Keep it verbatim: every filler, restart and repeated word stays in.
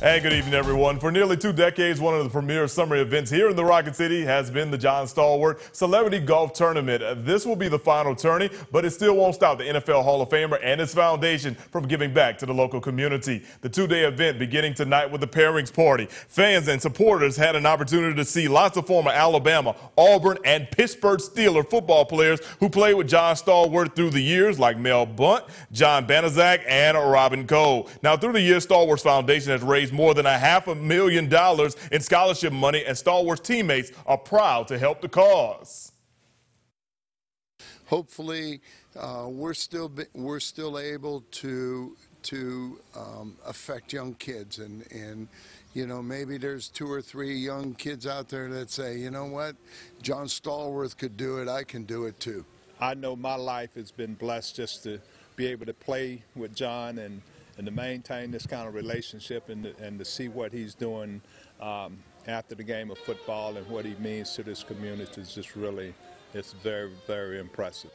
Hey, good evening, everyone. For nearly two decades, one of the premier summer events here in the Rocket City has been the John Stallworth Celebrity Golf Tournament. This will be the final tourney, but it still won't stop the N F L Hall of Famer and his foundation from giving back to the local community. The two-day event beginning tonight with the pairings party. Fans and supporters had an opportunity to see lots of former Alabama, Auburn, and Pittsburgh Steelers football players who played with John Stallworth through the years, like Mel Blount, John Banaszak, and Robin Cole. Now, through the years, Stallworth's foundation has raised more than a half a million dollars in scholarship money, and Stallworth's teammates are proud to help the cause. Hopefully, uh, we're still we're still able to to um, affect young kids, and and you know, maybe there's two or three young kids out there that say, you know what, John Stallworth could do it, I can do it too. I know my life has been blessed just to be able to play with John and. And to maintain this kind of relationship, and to, and to see what he's doing um, after the game of football and what he means to this community is just really, it's very, very impressive.